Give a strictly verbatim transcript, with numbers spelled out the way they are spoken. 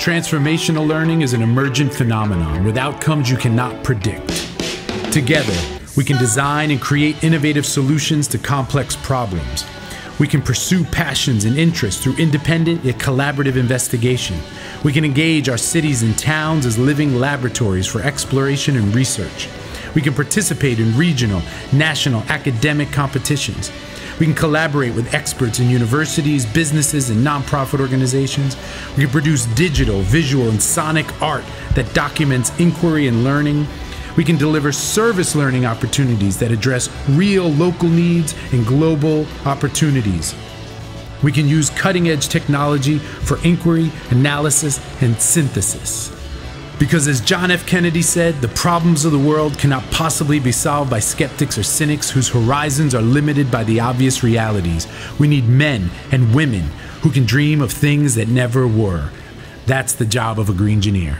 Transformational learning is an emergent phenomenon with outcomes you cannot predict. Together, we can design and create innovative solutions to complex problems. We can pursue passions and interests through independent yet collaborative investigation. We can engage our cities and towns as living laboratories for exploration and research. We can participate in regional, national, academic competitions. We can collaborate with experts in universities, businesses, and nonprofit organizations. We can produce digital, visual, and sonic art that documents inquiry and learning. We can deliver service learning opportunities that address real local needs and global opportunities. We can use cutting-edge technology for inquiry, analysis, and synthesis. Because as John F. Kennedy said, the problems of the world cannot possibly be solved by skeptics or cynics whose horizons are limited by the obvious realities. We need men and women who can dream of things that never were. That's the job of a green engineer.